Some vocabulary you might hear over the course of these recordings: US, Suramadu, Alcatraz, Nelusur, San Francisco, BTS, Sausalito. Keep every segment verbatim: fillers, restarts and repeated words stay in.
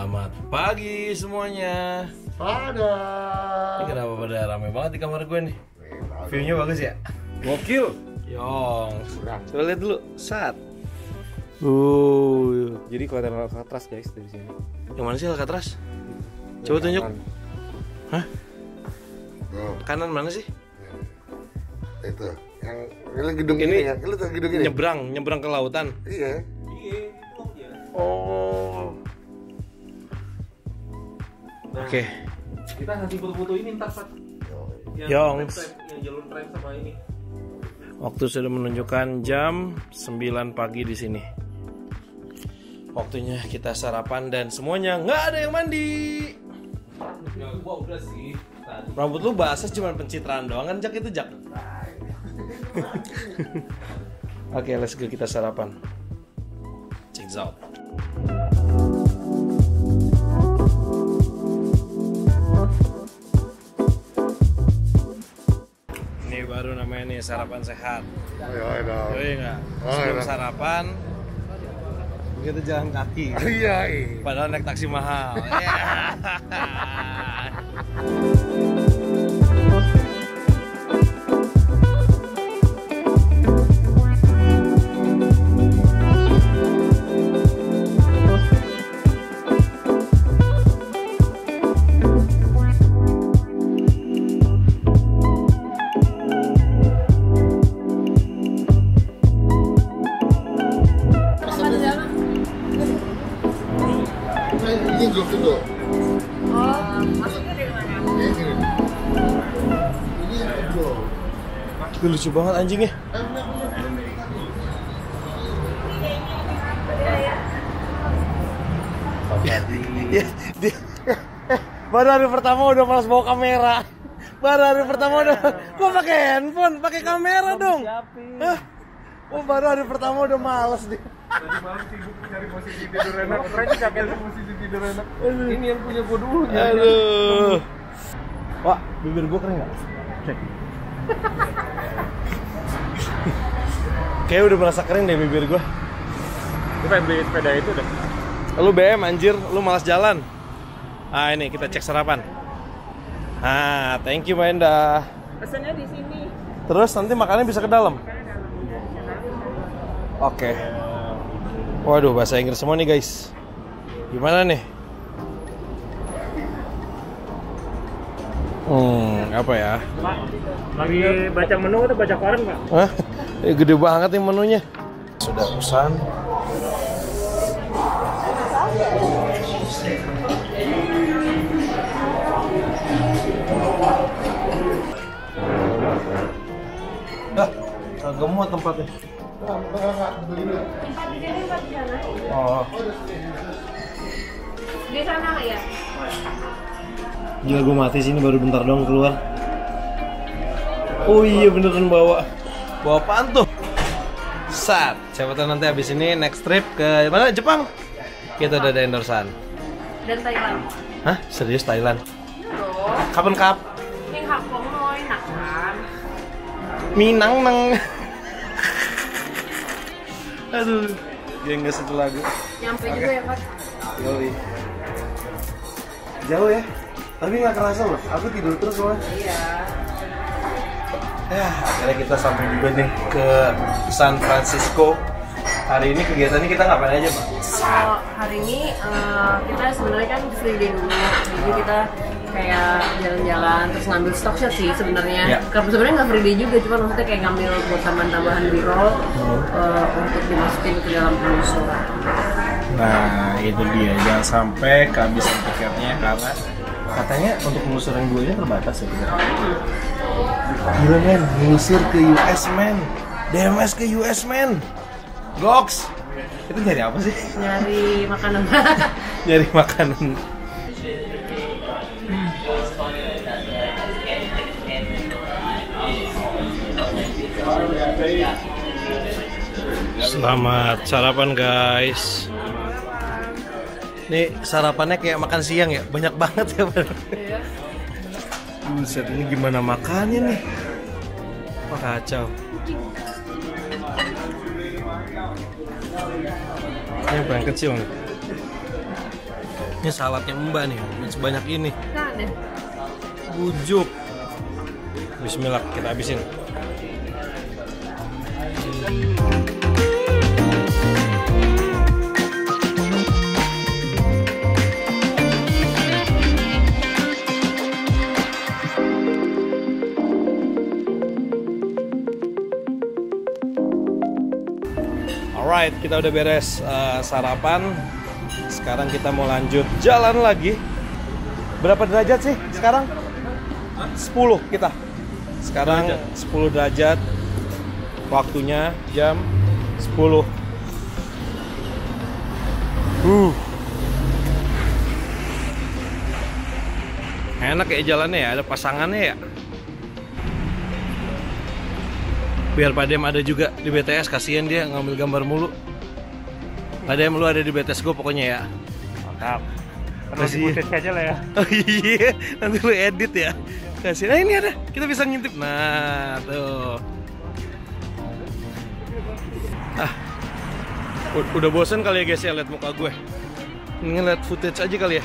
Selamat pagi semuanya. Pada. Ini kenapa pada rame banget di kamar gue nih? View-nya bagus ya? Gokil. Yong. Coba lihat dulu. Sat. Uh. Jadi kelihatan Alcatraz guys dari sini. Yang mana sih Alcatraz? Coba tunjuk. Hah? Kanan mana sih? Itu yang ini gedung ini, ini ya, itu gedung ini. Nyebrang, nyebrang ke lautan. Iya. Iya, oh. Nah, oke. Okay. Kita kasih foto-foto ini ntar Pak. Yang jalur tram sama ini. Waktu sudah menunjukkan jam sembilan pagi di sini. Waktunya kita sarapan dan semuanya nggak ada yang mandi. Ya, gua udah sih. Rambut lu basah cuma pencitraan doang kan, Jak, itu Jak. Oke, okay, let's go, kita sarapan. Check it out. Ini baru namanya nih sarapan sehat. Ayo, ayo. Yoi enggak? Sebelum sarapan kita jalan kaki. Iya. Padahal naik taksi mahal. Lucu banget anjingnya. Ya, dia baru hari pertama udah malas bawa kamera. Baru hari pertama udah, gua pakai handphone, pakai kamera dong. Hah? Oh, baru hari pertama udah malas dia. Tadi malam sibuk cari posisi tidur enak. Ternyata capek posisi tidur enak. Ini yang punya gua dulu. Aduh. Wah, bibir gua kering enggak? Cek. Kayaknya udah merasa kering deh bibir gue. Gue pengen beli sepeda itu deh. Lu B M anjir, lu malas jalan. Ah ini kita cek sarapan. Ah, thank you Mbak Endah. Pesannya di sini. Terus nanti makannya bisa ke dalam. Oke. Okay. Waduh, bahasa Inggris semua nih guys. Gimana nih? Hmm, apa ya? Pak, lagi baca menu atau baca koran, Pak? Hah? Gede banget nih menunya. Sudah pesan. Dah, agak muat tempatnya. Tempat di sini, tempat di sana. Oh. Di sana nggak ya? Gila, gue mati sini baru bentar doang keluar. Oh iya, beneran bawa. Bawa apaan tuh? Sat, siapa tahu nanti habis ini next trip ke mana? Jepang? Kita udah ada endorsean. Dan Thailand. Hah? Serius Thailand? Kapan kap? Ini kapong loh, enak kan? Minang neng. Aduh, geng gak satu lagu. Nyampe okay juga ya Pak? Yoi. Jauh ya? Tapi gak kerasa loh, aku tidur terus loh. Iya. Ya, akhirnya kita sampai juga nih ke San Francisco. Hari ini kegiatannya kita ngapain aja, Pak? Kalau hari ini uh, kita sebenarnya kan free day dulu, jadi kita kayak jalan-jalan terus ngambil stock shot sih sebenarnya. Yeah. Karena sebenarnya nggak free day juga, cuma maksudnya kayak ngambil buat tambahan-tambahan biro hmm. uh, untuk dimasukin ke dalam penyusuran. Nah, itu dia, jangan sampai kehabisan tiketnya karena katanya untuk penelusuran gue nya terbatas ya bener. Gila men, ngelusur ke U S men, D M S ke U S men, goks. Itu nyari apa sih? Nyari makanan. Nyari makanan. Selamat sarapan guys. Nih sarapannya kayak makan siang ya, banyak banget ya bener. Iya. Buset, ini gimana makannya nih? Wah kacau. Ini yang paling kecil nih. Ini saladnya Mbak nih, sebanyak ini. Bujuk. Bismillah, kita habisin. Alright, kita udah beres uh, sarapan. Sekarang kita mau lanjut jalan lagi. Berapa derajat sih sekarang? sepuluh kita. Sekarang sepuluh derajat. Waktunya jam sepuluh. Uh. Enak ya jalannya ya, ada pasangannya ya. Biar Padem ada juga di B T S, kasihan dia ngambil gambar mulu. Padem, lu ada di B T S gue pokoknya ya. Mantap. Terus diputus aja lah ya. Oh iya, nanti lu edit ya. Kasih. Nah ini ada, kita bisa ngintip. Nah tuh. Ah, udah bosen kali ya guys ya lihat muka gue. Ini lihat footage aja kali ya.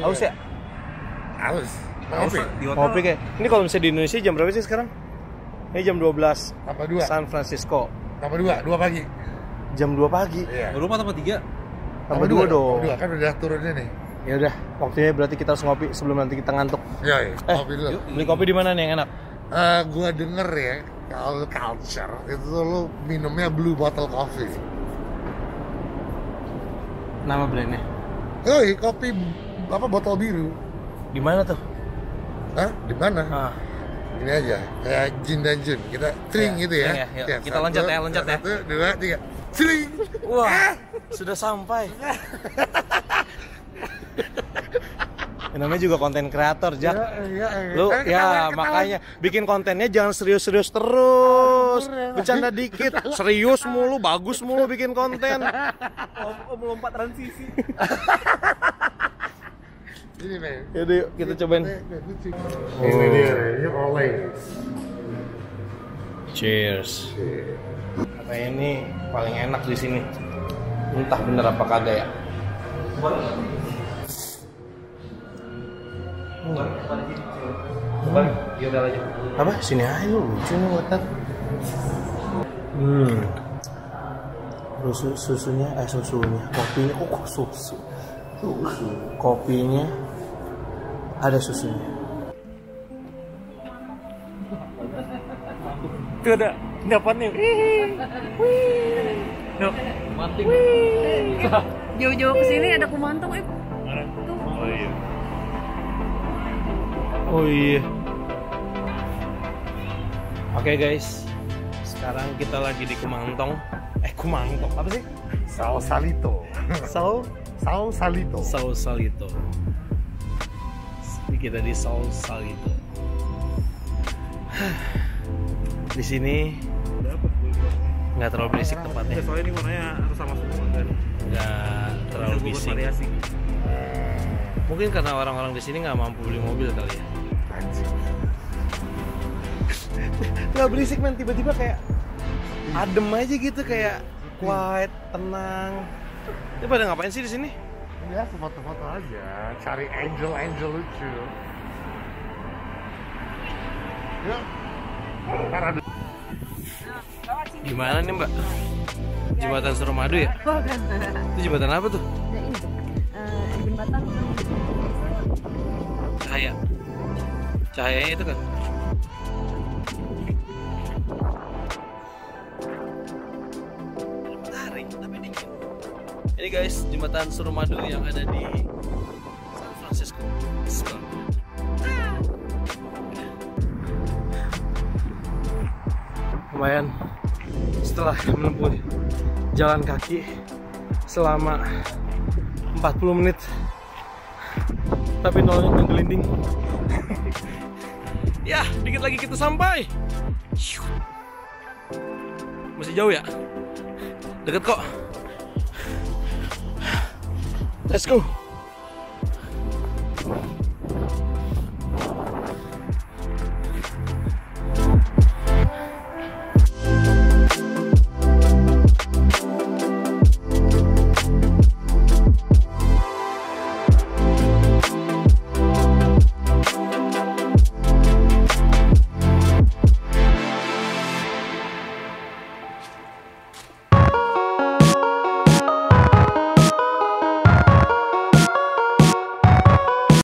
Haus ya? Haus. Kopi. Kopi kayak. Ini kalau misalnya di Indonesia jam berapa sih sekarang? Ini jam dua belas. San Francisco. Tambah dua, dua pagi. Jam dua pagi. Iya. Rumah tambah tiga. Tambah dua dong. Dua kan udah turunnya nih. Ya udah, waktunya berarti kita harus ngopi sebelum nanti kita ngantuk. Iya, iya. Eh, kopi dulu. Yuk. Beli kopi di mana nih yang enak? Uh, gua denger ya, kalau culture itu lo minumnya Blue Bottle Coffee. Nama brandnya? Oh, kopi apa botol biru? Di mana tuh? Hah? Di mana? Ah. Ini aja, kayak Jin dan Jun. Kita tring ya, gitu ya. ya Tiap, kita satu, loncat ya, loncat satu, ya. Satu, dua, tiga. Tring. Wah, sudah sampai. Ya, namanya juga konten kreator, Jak. Ya, ya, ya. Lu eh, ya ketawa, makanya ketawa. Bikin kontennya jangan serius-serius terus. Aduh, bercanda dikit, ketawa. Serius mulu, bagus mulu bikin konten. Melompat transisi. Ini men. Yaudah yuk, kita cobain. Oh. Ini dia, ini oleh. Cheers. Katanya ini paling enak di sini. Entah bener apa kagak ya. Enggak. Coba, yaudah aja. Apa? Sini aja lu, lucu nih watak. Hmm. Susu susunya, eh susunya, kopinya kok oh, susu. Susu. Kopinya ada susunya. Tuh ada pendapatnya. No. Jauh-jauh kesini ada kumantong eh. Oh iya. Oh iya. Oke okay, guys, sekarang kita lagi di Kumantong. Eh Kumantong apa sih? Sausalito. Sau. Sausalito. Sausalito. Ini kita di Sausalito. Di sini nggak terlalu berisik tempatnya. Soalnya ini warnanya harus sama semua kan. Nggak terlalu berisik. Mungkin karena orang-orang di sini nggak mampu beli mobil kali ya. Nggak berisik men, tiba-tiba kayak adem aja gitu, kayak quiet, tenang. Ini pada ngapain sih di sini? Ya foto-foto aja, cari angel-angel lucu. Ya. Di mana nih Mbak? Jembatan Suramadu ya? Itu jembatan apa tuh? Jembatan. Cahaya. Cahayanya itu kan? Ini guys, jembatan Suramadu yang ada di San Francisco. lumayan setelah menempuh jalan kaki selama empat puluh menit, tapi nolnya menggelinding. Ya, dikit lagi kita sampai. Masih jauh ya? Deket kok. Let's go.